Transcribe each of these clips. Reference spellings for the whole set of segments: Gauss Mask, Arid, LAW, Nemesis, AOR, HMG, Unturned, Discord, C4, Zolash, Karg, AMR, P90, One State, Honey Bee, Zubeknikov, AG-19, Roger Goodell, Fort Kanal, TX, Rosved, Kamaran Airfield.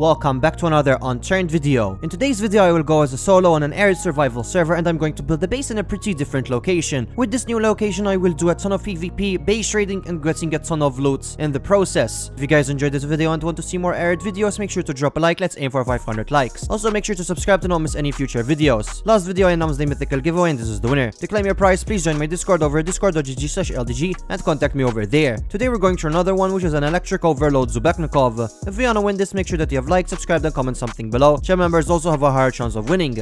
Welcome back to another Unturned video. In today's video I will go as a solo on an Arid survival server and I'm going to build a base in a pretty different location. With this new location I will do a ton of PvP, base raiding and getting a ton of loot in the process. If you guys enjoyed this video and want to see more Arid videos, make sure to drop a like, let's aim for 500 likes. Also make sure to subscribe to not miss any future videos. Last video I announced the mythical giveaway and this is the winner. To claim your prize please join my Discord over discord.gg/ldg and contact me over there. Today we're going to another one which is an electric overload Zubeknikov. If you wanna win this make sure that you have like, subscribe, and comment something below. Channel members also have a higher chance of winning.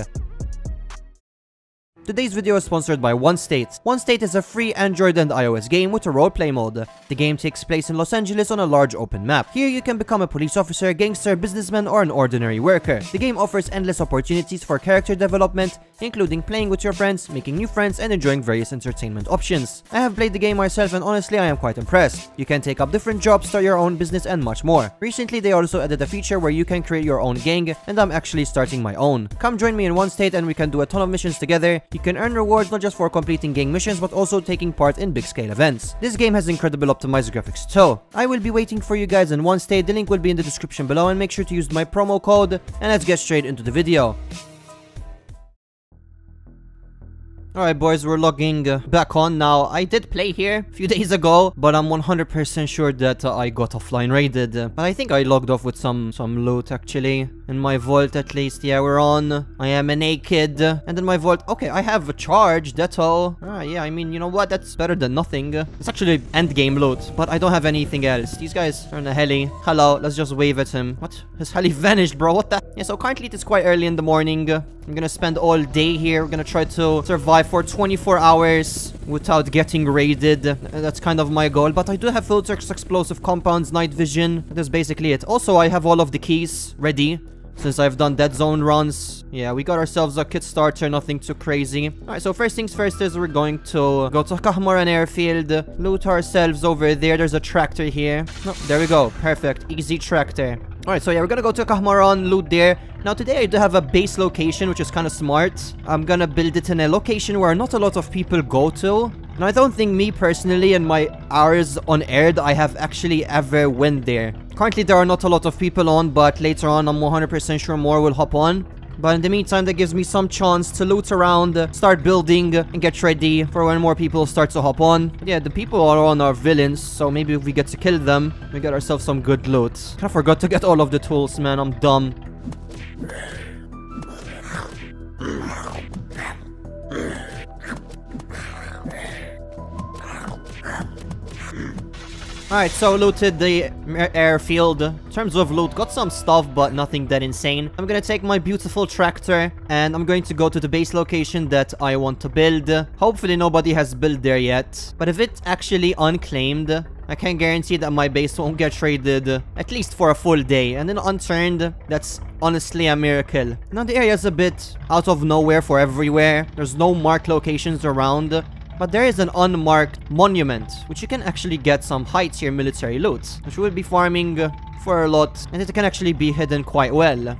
Today's video is sponsored by One State. One State is a free Android and iOS game with a roleplay mode. The game takes place in Los Angeles on a large open map. Here you can become a police officer, gangster, businessman, or an ordinary worker. The game offers endless opportunities for character development, including playing with your friends, making new friends, and enjoying various entertainment options. I have played the game myself and honestly I am quite impressed. You can take up different jobs, start your own business, and much more. Recently they also added a feature where you can create your own gang, and I'm actually starting my own. Come join me in One State and we can do a ton of missions together. You can earn rewards not just for completing gang missions but also taking part in big scale events. This game has incredible optimized graphics too. I will be waiting for you guys in One State, the link will be in the description below and make sure to use my promo code, and let's get straight into the video. Alright boys, we're logging back on now. I did play here a few days ago, but I'm 100% sure that I got offline raided. But I think I logged off with some loot actually. In my vault at least, yeah, we're on. I am an naked. And in my vault, okay, I have a charge, that's all. Ah, yeah, I mean, you know what, that's better than nothing. It's actually endgame loot, but I don't have anything else. These guys are in a heli. Hello, let's just wave at him. What? His heli vanished, bro, what the? Yeah, so currently it is quite early in the morning. I'm gonna spend all day here. We're gonna try to survive for 24 hours without getting raided. That's kind of my goal, but I do have filters, explosive compounds, night vision. That's basically it. Also, I have all of the keys ready since I've done dead zone runs. Yeah, we got ourselves a kit starter, nothing too crazy. Alright, so first things first is we're going to go to Kamaran Airfield, loot ourselves over there. There's a tractor here. Oh, there we go. Perfect. Easy tractor. Alright, so yeah, we're gonna go to Kamaran, loot there. Now today I do have a base location, which is kind of smart. I'm gonna build it in a location where not a lot of people go to. Now I don't think me personally and my hours on air I have actually ever went there. Currently there are not a lot of people on, but later on I'm 100% sure more will hop on. But in the meantime, that gives me some chance to loot around, start building, and get ready for when more people start to hop on. But yeah, the people are on our villains, so maybe if we get to kill them, we get ourselves some good loot. Kinda forgot to get all of the tools, man. I'm dumb. Alright, so looted the airfield. In terms of loot, got some stuff, but nothing that insane. I'm gonna take my beautiful tractor, and I'm going to go to the base location that I want to build. Hopefully nobody has built there yet. But if it's actually unclaimed, I can guarantee that my base won't get raided, at least for a full day. And then unturned, that's honestly a miracle. Now the area is a bit out of nowhere for everywhere. There's no marked locations around. But there is an unmarked monument, which you can actually get some high-tier military loot, which we'll be farming for a lot, and it can actually be hidden quite well.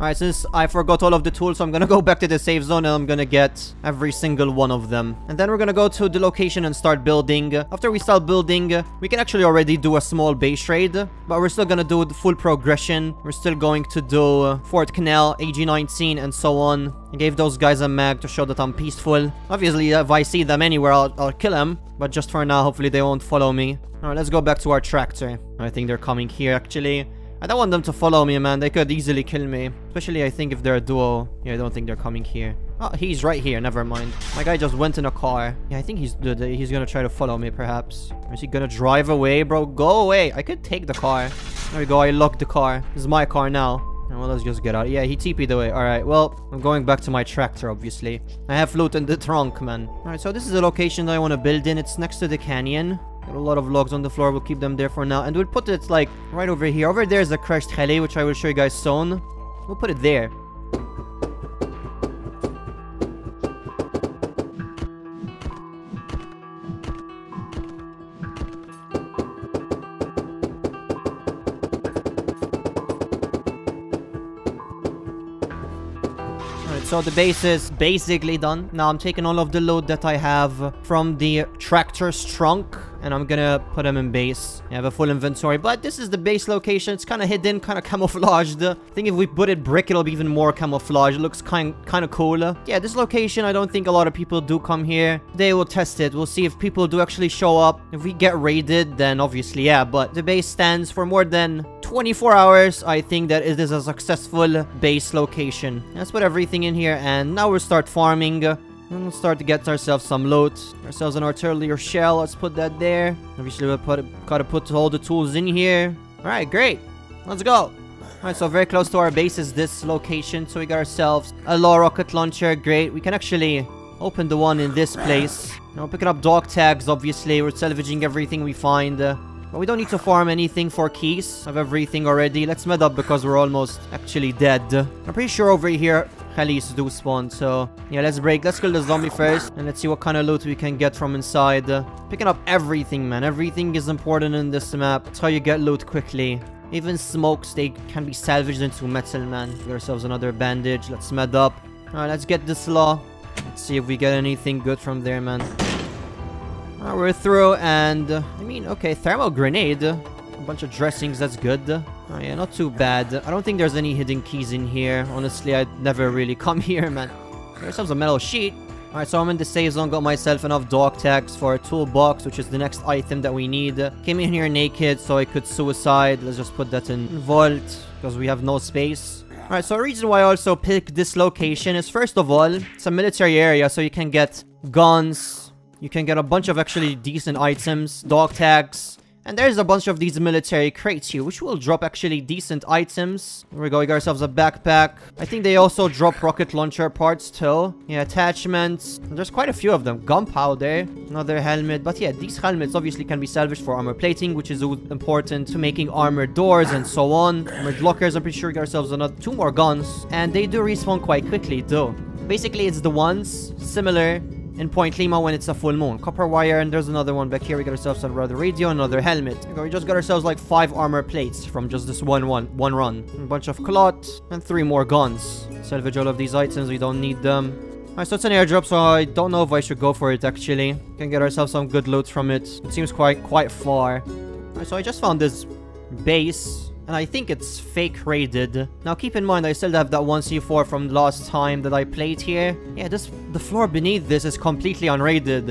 Alright, since I forgot all of the tools, I'm gonna go back to the safe zone and I'm gonna get every single one of them. And then we're gonna go to the location and start building. After we start building, we can actually already do a small base raid, but we're still gonna do the full progression. We're still going to do Fort Kanal, AG-19, and so on. I gave those guys a mag to show that I'm peaceful. Obviously, if I see them anywhere, I'll kill them. But just for now, hopefully they won't follow me. Alright, let's go back to our tractor. I think they're coming here, actually. I don't want them to follow me, man. They could easily kill me. Especially, I think, if they're a duo. Yeah, I don't think they're coming here. Oh, he's right here. Never mind. My guy just went in a car. Yeah, I think he's gonna try to follow me, perhaps. Or is he gonna drive away, bro? Go away. I could take the car. There we go. I locked the car. This is my car now. Well, let's just get out. Yeah, he TP'd away. Alright, well, I'm going back to my tractor, obviously. I have loot in the trunk, man. Alright, so this is the location that I want to build in. It's next to the canyon. Got a lot of logs on the floor. We'll keep them there for now. And we'll put it, like, right over here. Over there is a crashed heli, which I will show you guys soon. We'll put it there. So the base is basically done. Now I'm taking all of the loot that I have from the tractor's trunk and I'm gonna put him in base. I have a full inventory, but this is the base location. It's kind of hidden, kind of camouflaged. I think if we put it brick, it'll be even more camouflaged. It looks kind of cooler. Yeah, this location, I don't think a lot of people do come here. Today we'll test it. We'll see if people do actually show up. If we get raided, then obviously, yeah, but the base stands for more than 24 hours. I think that it is a successful base location. Let's put everything in here, and now we'll start farming. We'll start to get ourselves some loot. Ourselves an artillery shell. Let's put that there. Obviously, we'll gotta put all the tools in here. All right, great. Let's go. All right, so very close to our base is this location. So we got ourselves a LAW rocket launcher. Great. We can actually open the one in this place. Now picking up dog tags, obviously. We're salvaging everything we find. But we don't need to farm anything for keys. I have everything already. Let's med up because we're almost actually dead. I'm pretty sure over here Helis do spawn, so yeah, let's kill the zombie first, and let's see what kind of loot we can get from inside. Picking up everything, man. Everything is important in this map. That's how you get loot quickly. Even smokes, they can be salvaged into metal, man. We got ourselves another bandage. Let's med up. Alright, let's get this LAW. Let's see if we get anything good from there, man. Alright, we're through, and I mean, okay, thermal grenade. A bunch of dressings, that's good. Oh yeah, not too bad. I don't think there's any hidden keys in here. Honestly, I'd never really come here, man. There's some metal sheet. Alright, so I'm in the save zone, got myself enough dog tags for a toolbox, which is the next item that we need. Came in here naked so I could suicide. Let's just put that in vault, because we have no space. Alright, so the reason why I also picked this location is, first of all, it's a military area, so you can get guns. You can get a bunch of actually decent items, dog tags. And there's a bunch of these military crates here, which will drop actually decent items. Here we go, we got ourselves a backpack. I think they also drop rocket launcher parts too. Yeah, attachments. And there's quite a few of them. Gunpowder, another helmet. But yeah, these helmets obviously can be salvaged for armor plating, which is important to making armored doors and so on. Armored lockers, I'm pretty sure we got ourselves another 2 more guns. And they do respawn quite quickly though. Basically, it's the ones similar in Point Lima when it's a full moon. Copper wire, and there's another one back here. We got ourselves another radio, another helmet. We just got ourselves like 5 armor plates from just this one run. A bunch of cloth, and 3 more guns. Salvage all of these items, we don't need them. Alright, so it's an airdrop, so I don't know if I should go for it actually. Can get ourselves some good loot from it. It seems quite far. Alright, so I just found this base, and I think it's fake raided. Now keep in mind, I still have that 1C4 from last time that I played here. Yeah, the floor beneath this is completely unraided.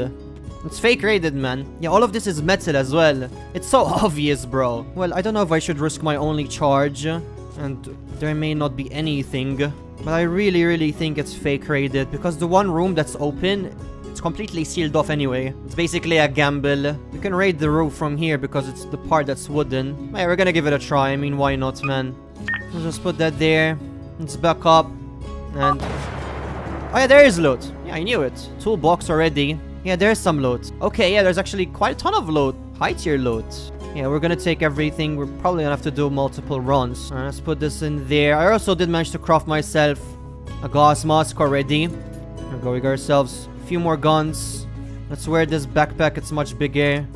It's fake raided, man. Yeah, all of this is metal as well. It's so obvious, bro. Well, I don't know if I should risk my only charge, and there may not be anything. But I really think it's fake raided, because the one room that's open, it's completely sealed off anyway. It's basically a gamble. We can raid the roof from here because it's the part that's wooden. Yeah, we're gonna give it a try. I mean, why not, man? Let's just put that there. Let's back up. And oh yeah, there is loot. Yeah, I knew it. Toolbox already. Yeah, there's some loot. Okay, yeah, there's actually quite a ton of loot. High tier loot. Yeah, we're gonna take everything. We're probably gonna have to do multiple runs. Alright, let's put this in there. I also did manage to craft myself a Gauss Mask already. There we go, we got ourselves few more guns. Let's wear this backpack, it's much bigger.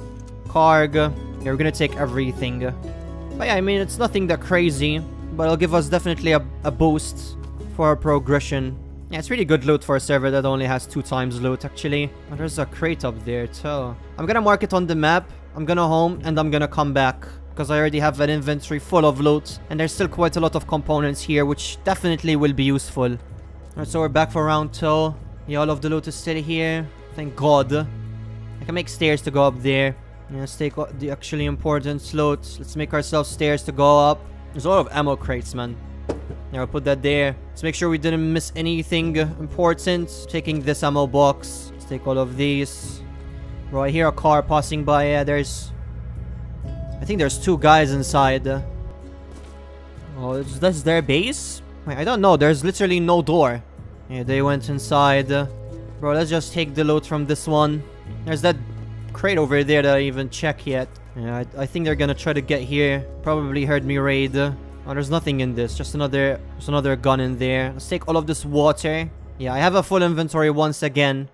Karg. Yeah, we're gonna take everything. But yeah, I mean, it's nothing that crazy, but it'll give us definitely a boost for our progression. Yeah, it's really good loot for a server that only has 2 times loot, actually. Oh, there's a crate up there, too. I'm gonna mark it on the map, I'm gonna home, and I'm gonna come back, because I already have an inventory full of loot, and there's still quite a lot of components here, which definitely will be useful. Alright, so we're back for round 2. Yeah, all of the loot is still here. Thank God. I can make stairs to go up there. Yeah, let's take the actually important loot. Let's make ourselves stairs to go up. There's a lot of ammo crates, man. Yeah, we'll put that there. Let's make sure we didn't miss anything important. Taking this ammo box. Let's take all of these. Bro, I hear a car passing by. Yeah, I think there's 2 guys inside. Oh, that's their base? Wait, I don't know. There's literally no door. Yeah, they went inside. Bro, let's just take the loot from this one. There's that crate over there that I even check yet. Yeah, I think they're gonna try to get here. Probably heard me raid. Oh, there's nothing in this. Just another gun in there. Let's take all of this water. Yeah, I have a full inventory once again.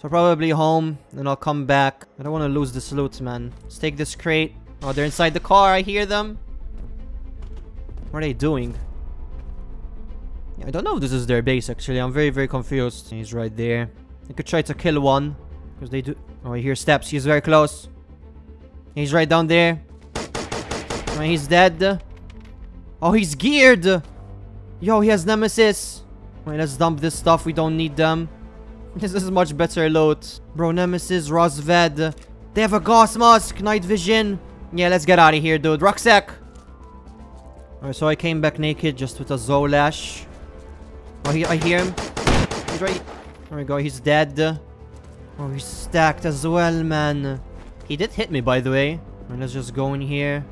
So probably home, and I'll come back. I don't want to lose this loot, man. Let's take this crate. Oh, they're inside the car. I hear them. What are they doing? I don't know if this is their base, actually. I'm very confused. He's right there. I could try to kill one, because they do... Oh, I hear steps. He's very close. He's right down there. I mean, he's dead. Oh, he's geared. Yo, he has Nemesis. Wait, let's dump this stuff. We don't need them. This is much better loot. Bro, Nemesis, Rosved. They have a Gauss Mask, Night Vision. Yeah, let's get out of here, dude. Rucksack. Alright, so I came back naked just with a Zolash. Oh, I hear him. He's right. There we go. He's dead. Oh, he's stacked as well, man. He did hit me, by the way. Alright, let's just go in here.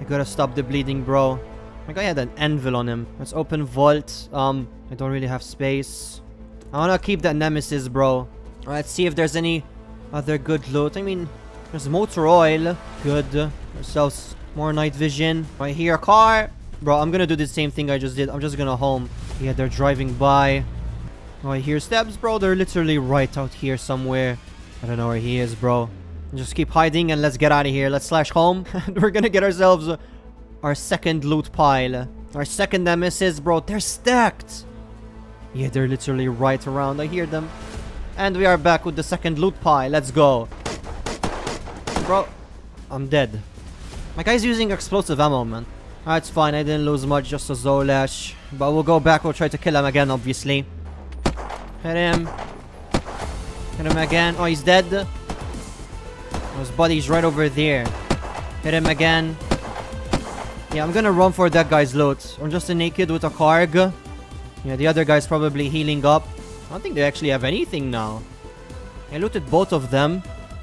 I gotta stop the bleeding, bro. My guy had an anvil on him. Let's open vault. I don't really have space. I wanna keep that Nemesis, bro. Alright, let's see if there's any other good loot. I mean, there's motor oil. Good. Ourselves more night vision. Right here, a car. Bro, I'm gonna do the same thing I just did. I'm just gonna home. Yeah, they're driving by. Right here, steps, bro. They're literally right out here somewhere. I don't know where he is, bro. Just keep hiding and let's get out of here. Let's slash home. And we're gonna get ourselves our second loot pile. Our second Nemesis, bro. They're stacked. Yeah, they're literally right around. I hear them. And we are back with the second loot pile. Let's go. Bro, I'm dead. My guy's using explosive ammo, man. That's fine. I didn't lose much. Just a Zolash. But we'll go back. We'll try to kill him again, obviously. Hit him. Hit him again. Oh, he's dead. His buddy's right over there. Hit him again. Yeah, I'm gonna run for that guy's loot. I'm just a naked with a Karg. Yeah, the other guy's probably healing up. I don't think they actually have anything now. I looted both of them.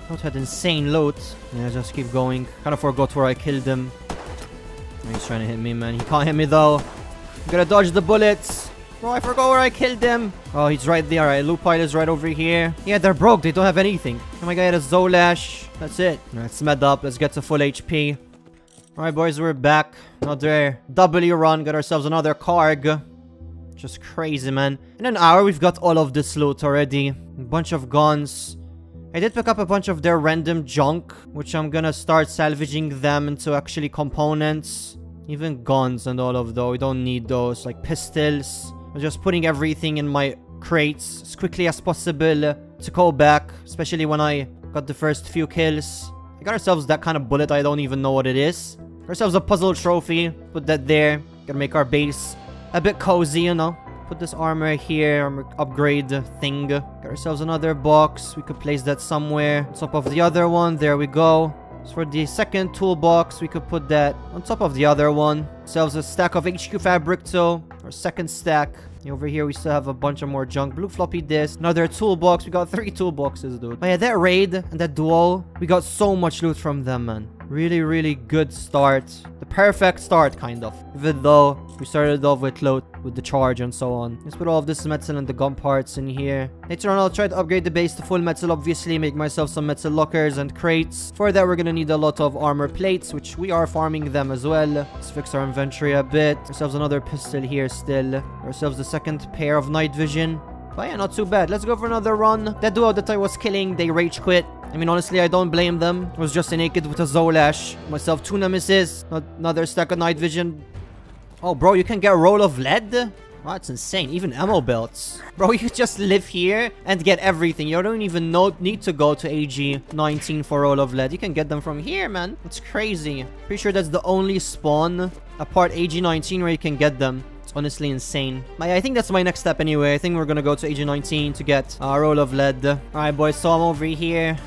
Both had insane loot. Yeah, just keep going. Kinda forgot where I killed him. He's trying to hit me, man. He can't hit me, though. I'm gonna dodge the bullets. Bro, I forgot where I killed him. Oh, he's right there. Alright, loot pile is right over here. Yeah, they're broke. They don't have anything. Oh my god, I had a Zolash. That's it. Alright, let's med up. Let's get to full HP. Alright, boys, we're back. Another W run. Got ourselves another Karg. Just crazy, man. In an hour, we've got all of this loot already. A bunch of guns. I did pick up a bunch of their random junk, which I'm gonna start salvaging them into actually components. Even guns and all of those. We don't need those. Like pistols. I'm just putting everything in my crates as quickly as possible to go back. Especially when I got the first few kills. We got ourselves that kind of bullet. I don't even know what it is. Ourselves a puzzle trophy. Put that there. Gonna make our base a bit cozy, you know. Put this armor here. Armor upgrade thing. Got ourselves another box. We could place that somewhere. On top of the other one. There we go. So for the second toolbox, we could put that on top of the other one. Ourselves a stack of HQ fabric, so our second stack. Over here, we still have a bunch of more junk. Blue floppy disk. Another toolbox. We got 3 toolboxes, dude. Oh yeah, that raid and that duel, we got so much loot from them, man. Really, really good start. The perfect start, kind of. Even though we started off with loot, with the charge and so on. Let's put all of this metal and the gun parts in here. Later on, I'll try to upgrade the base to full metal, obviously. Make myself some metal lockers and crates. For that, we're gonna need a lot of armor plates, which we are farming them as well. Let's fix our inventory a bit. Ourselves another pistol here still. Ourselves the second pair of night vision. But yeah, not too bad. Let's go for another run. That duo that I was killing, they rage quit. I mean, honestly, I don't blame them. I was just a naked with a Zolash. Myself 2 Nemesis. Another stack of night vision. Oh, bro, you can get a roll of lead? Wow, that's insane. Even ammo belts. Bro, you just live here and get everything. You don't even need to go to AG-19 for roll of lead. You can get them from here, man. It's crazy. Pretty sure that's the only spawn apart AG-19 where you can get them. Honestly insane. I think that's my next step anyway. I think we're gonna go to AG-19 to get a roll of lead. Alright, boys, so I'm over here.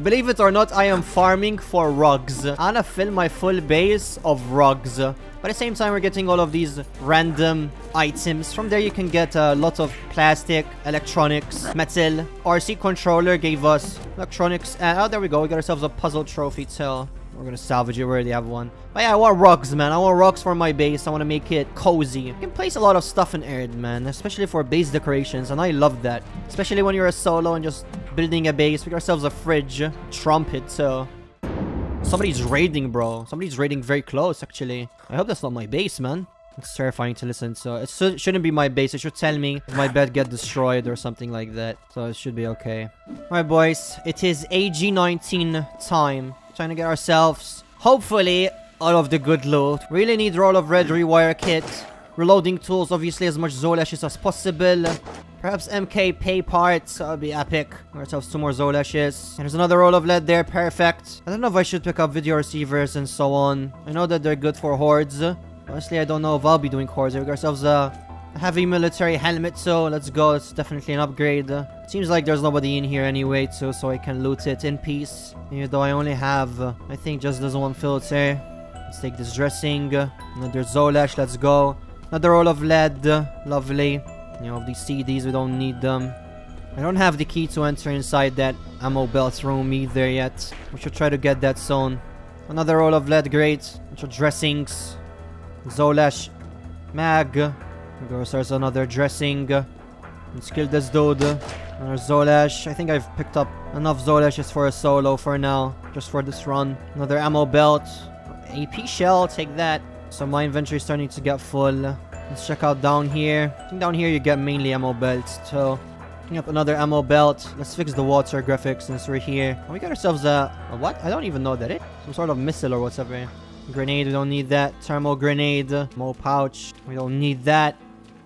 Believe it or not, I am farming for rugs. I'm gonna fill my full base of rugs. But at the same time, we're getting all of these random items. From there, you can get a lot of plastic, electronics, metal. RC controller gave us electronics. And oh, there we go. We got ourselves a puzzle trophy too. We're gonna salvage it. We already have one. But yeah, I want rugs, man. I want rugs for my base. I want to make it cozy. You can place a lot of stuff in Arid, man. Especially for base decorations. And I love that. Especially when you're a solo and just building a base. We got ourselves a fridge. Trumpet, so... Somebody's raiding, bro. Somebody's raiding very close, actually. I hope that's not my base, man. It's terrifying to listen, so it shouldn't be my base. It should tell me if my bed get destroyed or something like that. So it should be okay. Alright, boys. It is AG-19 time. Trying to get ourselves, hopefully, all of the good loot. Really need roll of red rewire kit. Reloading tools, obviously, as much Zolash as possible. Perhaps MK pay parts. That would be epic. Got ourselves two more Zolashes. And there's another roll of lead there. Perfect. I don't know if I should pick up video receivers and so on. I know that they're good for hordes. Honestly, I don't know if I'll be doing hordes. We got ourselves a heavy military helmet, so let's go. It's definitely an upgrade. Seems like there's nobody in here anyway, too, so I can loot it in peace. Even though I only have, I think, just this one filter. Let's take this dressing. Another Zolash, let's go. Another roll of lead. Lovely. You know, these CDs, we don't need them. I don't have the key to enter inside that ammo belt room either yet. We should try to get that soon. Another roll of lead, great. Bunch of dressings. Zolash. Mag. There goes another dressing. Let's kill this dude. Another Zolash. I think I've picked up enough Zolashes for a solo for now. Just for this run. Another ammo belt. AP shell, take that. So my inventory is starting to get full. Let's check out down here. I think down here you get mainly ammo belts. So, picking up another ammo belt. Let's fix the water graphics since we're here. Oh, we got ourselves a what? I don't even know that it. Some sort of missile or whatever. Grenade, we don't need that. Thermal grenade. Mo pouch. We don't need that.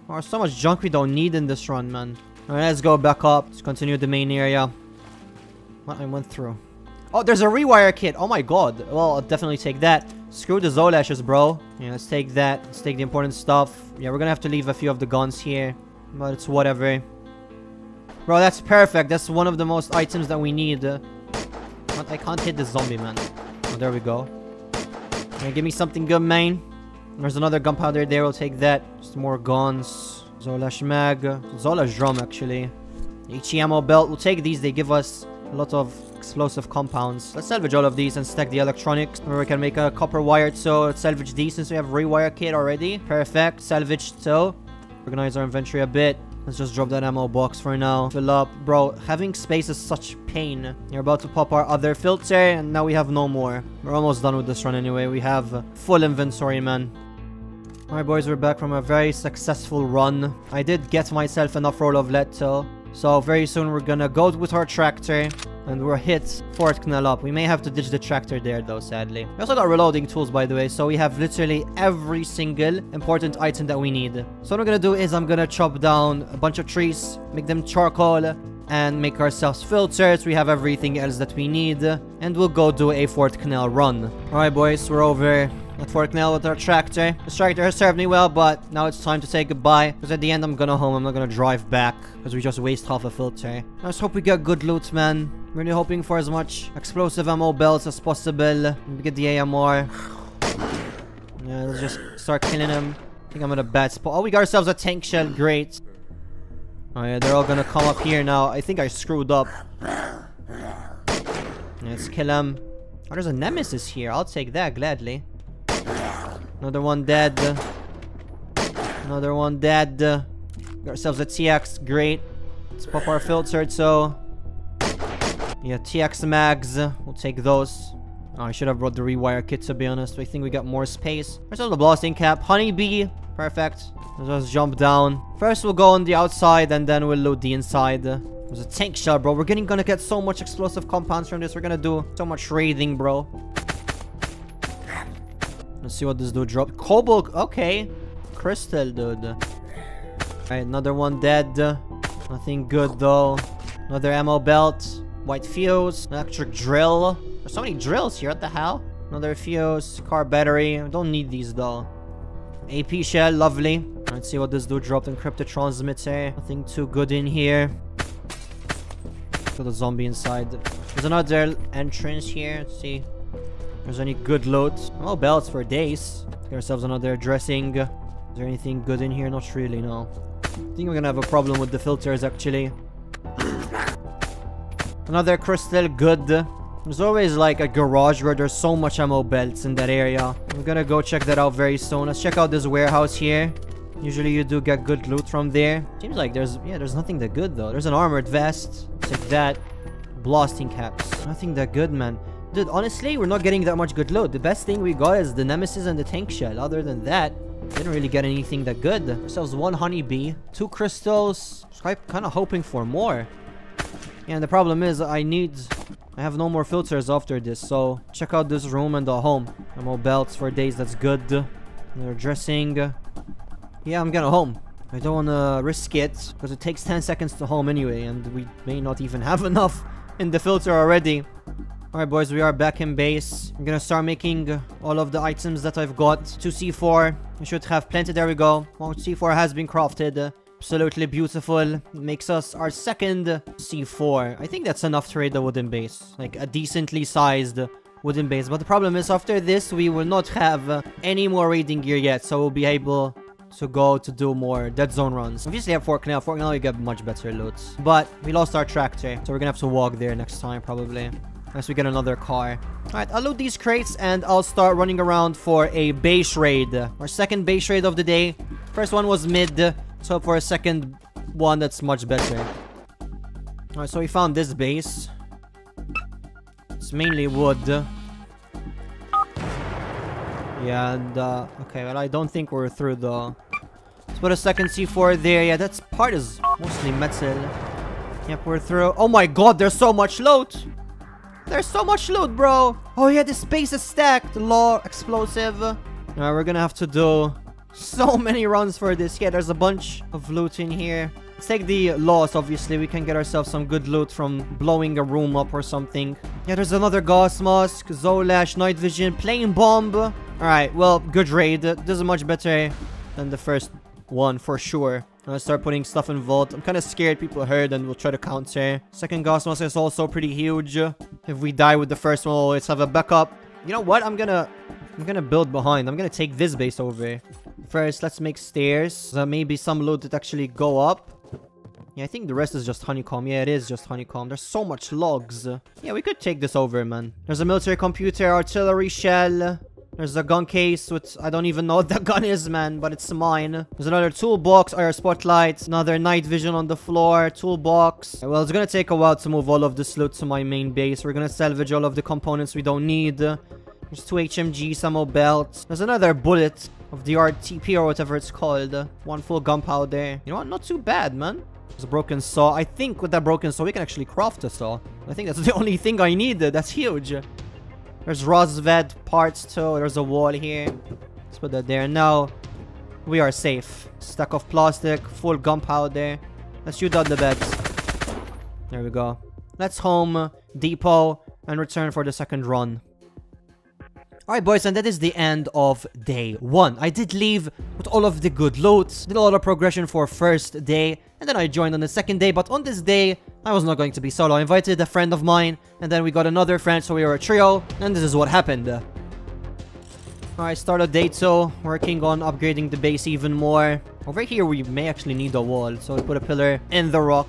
Oh, so much junk we don't need in this run, man. Alright, let's go back up. Let's continue the main area. What I went through. Oh, there's a rewire kit. Oh my god. Well, I'll definitely take that. Screw the Zolashes, bro. Yeah, let's take that. Let's take the important stuff. Yeah, we're gonna have to leave a few of the guns here. But it's whatever. Bro, that's perfect. That's one of the most items that we need. But I can't hit the zombie, man. Oh, there we go. Yeah, give me something good, man. There's another gunpowder there. We'll take that. Just more guns. Zolash mag. Zolash drum, actually. HE ammo belt. We'll take these. They give us a lot of explosive compounds. Let's salvage all of these and stack the electronics. Or we can make a copper wire, so let's salvage these since we have rewire kit already. Perfect. Salvage, so organize our inventory a bit. Let's just drop that ammo box for now. Fill up. Bro, having space is such pain. You're about to pop our other filter and now we have no more. We're almost done with this run anyway. We have full inventory, man. Alright boys, we're back from a very successful run. I did get myself enough roll of lead, so very soon we're gonna go with our tractor. And we're hit Fort Kanal up. We may have to ditch the tractor there though, sadly. We also got reloading tools, by the way. So we have literally every single important item that we need. So what I'm gonna do is I'm gonna chop down a bunch of trees, make them charcoal, and make ourselves filters. We have everything else that we need. And we'll go do a Fort Kanal run. Alright boys, we're over at Fort Kanal with our tractor. This tractor has served me well, but now it's time to say goodbye. Because at the end, I'm gonna home. I'm not gonna drive back. Because we just waste half a filter. Let's hope we get good loot, man. Really hoping for as much explosive ammo belts as possible. Get the AMR. Yeah, let's just start killing them. I think I'm in a bad spot. Oh, we got ourselves a tank shell. Great. Oh yeah, they're all gonna come up here now. I think I screwed up. Yeah, let's kill them. Oh, there's a Nemesis here. I'll take that gladly. Another one dead. Another one dead. Got ourselves a TX. Great. Let's pop our filter, so... Yeah, TX mags. We'll take those. Oh, I should have brought the rewire kit, to be honest. I think we got more space. There's also the blasting cap. Honey Bee. Perfect. Let's just jump down. First, we'll go on the outside, and then we'll loot the inside. There's a tank shell, bro. We're gonna get so much explosive compounds from this. We're gonna do so much raiding, bro. Let's see what this dude dropped. Cobalt. Okay. Crystal, dude. Alright, another one dead. Nothing good, though. Another ammo belt. White fuse, electric drill. There's so many drills here, what the hell? Another fuse, car battery. I don't need these though. AP shell, lovely. Let's see what this dude dropped. Encrypted transmitter. Nothing too good in here. Got a zombie inside. There's another entrance here. Let's see if there's any good loot. No belts for days. Let's get ourselves another dressing. Is there anything good in here? Not really, no. I think we're gonna have a problem with the filters actually. Another crystal, good. There's always like a garage where there's so much ammo belts in that area. I'm gonna go check that out very soon. Let's check out this warehouse here. Usually you do get good loot from there. Seems like there's nothing that good though. There's an armored vest. Check that. Blasting caps. Nothing that good, man. Dude, honestly, we're not getting that much good loot. The best thing we got is the Nemesis and the tank shell. Other than that, didn't really get anything that good. Ourselves one honey bee, two crystals. I'm kind of hoping for more. And the problem is I have no more filters after this, so check out this room and the home. Ammo belts for days, that's good. Another dressing. Yeah, I'm gonna home. I don't want to risk it, because it takes 10 seconds to home anyway, and we may not even have enough in the filter already. Alright boys, we are back in base. I'm gonna start making all of the items that I've got. 2 C4, I should have plenty, there we go. Well, C4 has been crafted. Absolutely beautiful. Makes us our second C4. I think that's enough to raid the wooden base. Like a decently sized wooden base. But the problem is after this, we will not have any more raiding gear yet. So we'll be able to go to do more dead zone runs. Obviously at Fort Kanal. Fort Kanal we get much better loot. But we lost our tractor. So we're gonna have to walk there next time probably. Unless we get another car. Alright, I'll load these crates and I'll start running around for a base raid. Our second base raid of the day. First one was mid. So for a second one that's much better. Alright, so we found this base. It's mainly wood. Yeah, and okay, well I don't think we're through though. Let's put a second C4 there. Yeah, that part is mostly metal. Yep, we're through. Oh my god, there's so much loot! There's so much loot, bro! Oh yeah, this base is stacked! Lol, explosive. Alright, we're gonna have to do so many runs for this. Yeah, there's a bunch of loot in here. Let's take the loss, obviously. We can get ourselves some good loot from blowing a room up or something. Yeah, there's another Gauss Mask, Zolash, Night Vision, Plane Bomb. Alright, well, good raid. This is much better than the first one, for sure. I'm gonna start putting stuff in vault. I'm kind of scared people heard and will try to counter. Second Gauss Mask is also pretty huge. If we die with the first one, we'll always have a backup. You know what? I'm gonna build behind. I'm gonna take this base over. First, let's make stairs. So maybe some loot that actually go up. Yeah, I think the rest is just honeycomb. Yeah, it is just honeycomb. There's so much logs. Yeah, we could take this over, man. There's a military computer, artillery shell. There's a gun case, which I don't even know what the gun is, man, but it's mine. There's another toolbox, IR spotlight, another night vision on the floor, toolbox. Well, it's gonna take a while to move all of this loot to my main base. We're gonna salvage all of the components we don't need. There's 2 HMG, some old belts. There's another bullet of the RTP or whatever it's called. One full gunpowder. You know what? Not too bad, man. There's a broken saw. I think with that broken saw, we can actually craft a saw. I think that's the only thing I need. That's huge. There's Rosved parts too. There's a wall here. Let's put that there. Now, we are safe. Stack of plastic, full gunpowder. Let's shoot out the beds. There we go. Let's home, depot, and return for the second run. Alright boys, and that is the end of day one. I did leave with all of the good loot, did a lot of progression for first day, and then I joined on the second day, but on this day, I was not going to be solo. I invited a friend of mine, and then we got another friend, so we were a trio, and this is what happened. Alright, started day two, working on upgrading the base even more. Over here, we may actually need a wall, so we put a pillar in the rock.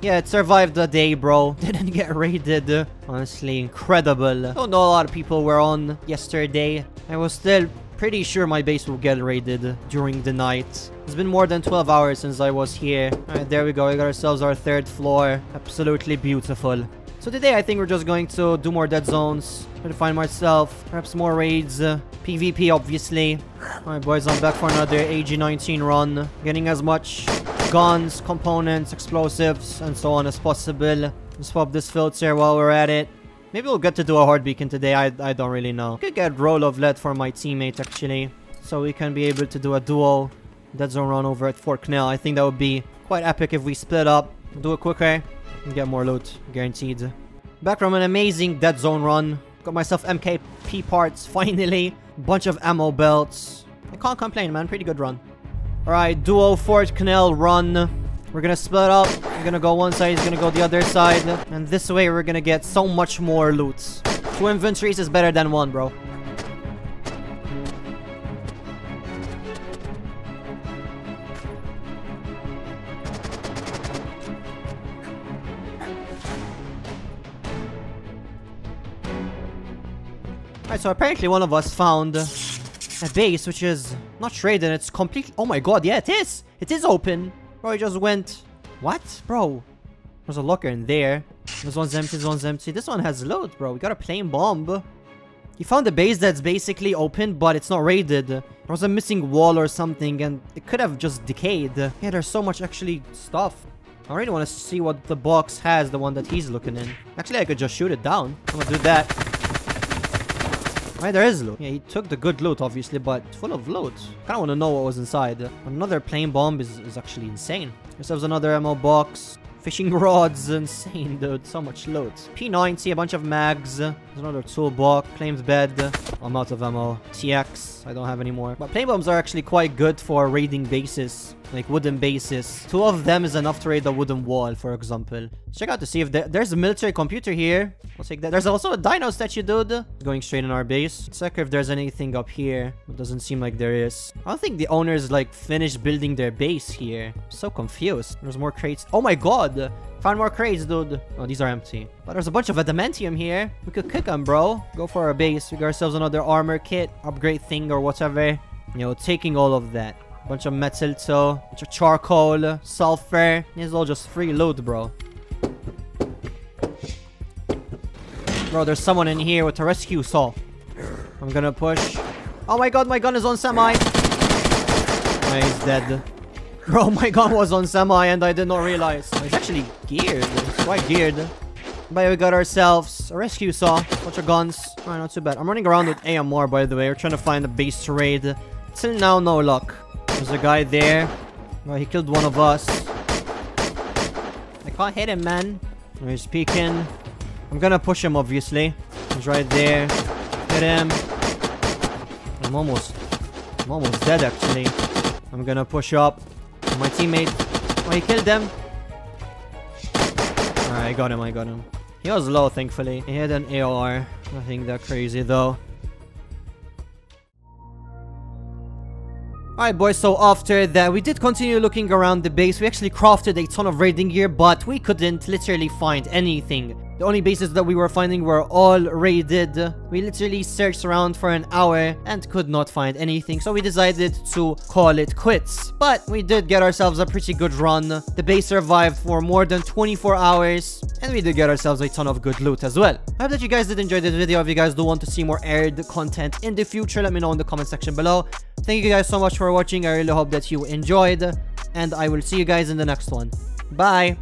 Yeah, it survived the day, bro. Didn't get raided. Honestly, incredible. Don't know a lot of people were on yesterday. I was still pretty sure my base will get raided during the night. It's been more than 12 hours since I was here. Alright, there we go. We got ourselves our third floor. Absolutely beautiful. So today, I think we're just going to do more dead zones. Try to find myself. Perhaps more raids. PvP, obviously. Alright, boys. I'm back for another AG-19 run. Getting as much guns, components, explosives, and so on as possible. Let's pop this filter while we're at it. Maybe we'll get to do a hard beacon today. I don't really know. Could get roll of lead for my teammate, actually. So we can be able to do a duo dead zone run over at Fort Kanal. I think that would be quite epic if we split up. Do it quicker and get more loot. Guaranteed. Back from an amazing dead zone run. Got myself MKP parts, finally. Bunch of ammo belts. I can't complain, man. Pretty good run. Alright, duo Fort Kanal run. We're gonna split up. We're gonna go one side, he's gonna go the other side. And this way, we're gonna get so much more loot. 2 inventories is better than 1, bro. Alright, so apparently one of us found a base, which is not raided, and it's completely— oh my god, yeah, it is! It is open! Bro, I just went— what? Bro, there's a locker in there. This one's empty, this one's empty. This one has loot, bro. We got a plain bomb. You found a base that's basically open, but it's not raided. There was a missing wall or something, and it could have just decayed. Yeah, there's so much, actually, stuff. I really want to see what the box has, the one that he's looking in. Actually, I could just shoot it down. I'm gonna do that. Alright, there is loot. Yeah, he took the good loot, obviously, but it's full of loot. Kinda wanna know what was inside. Another plane bomb is actually insane. There's another ammo box. Fishing rods, insane, dude. So much loot. P90, a bunch of mags. There's another toolbox. Claims bed. I'm out of ammo. TX, I don't have any more. But plane bombs are actually quite good for raiding bases. Like wooden bases. Two of them is enough to raid a wooden wall, for example. Check out to see if there's a military computer here. I'll take that. There's also a dino statue, dude. Going straight in our base. Check if there's anything up here. It doesn't seem like there is. I don't think the owners, like, finished building their base here. I'm so confused. There's more crates. Oh my god! Found more crates, dude. Oh, these are empty. But there's a bunch of adamantium here. We could kick them, bro. Go for our base. We got ourselves another armor kit. Upgrade thing or whatever. You know, taking all of that. Bunch of metal, so bunch of charcoal, sulfur. This is all just free loot, bro. Bro, there's someone in here with a rescue saw. I'm gonna push. Oh my god, my gun is on semi. Oh, he's dead. Bro, my gun was on semi and I did not realize. Oh, it's actually geared. It's quite geared. But we got ourselves a rescue saw. Bunch of guns. Alright, not too bad. I'm running around with AMR, by the way. We're trying to find a base to raid. Till now, no luck. There's a guy there. Well, he killed one of us. I can't hit him, man. He's peeking. I'm gonna push him, obviously. He's right there. Hit him. I'm almost dead, actually. I'm gonna push up. My teammate. Oh, he killed him. Alright, I got him. He was low, thankfully. He had an AOR. Nothing that crazy, though. Alright boys, so after that, we did continue looking around the base. We actually crafted a ton of raiding gear, but we couldn't literally find anything. The only bases that we were finding were all raided. We literally searched around for an hour and could not find anything, so we decided to call it quits. But we did get ourselves a pretty good run. The base survived for more than 24 hours, and we did get ourselves a ton of good loot as well. I hope that you guys did enjoy this video. If you guys do want to see more Arid content in the future, let me know in the comment section below. Thank you guys so much for watching. I really hope that you enjoyed, and I will see you guys in the next one. Bye!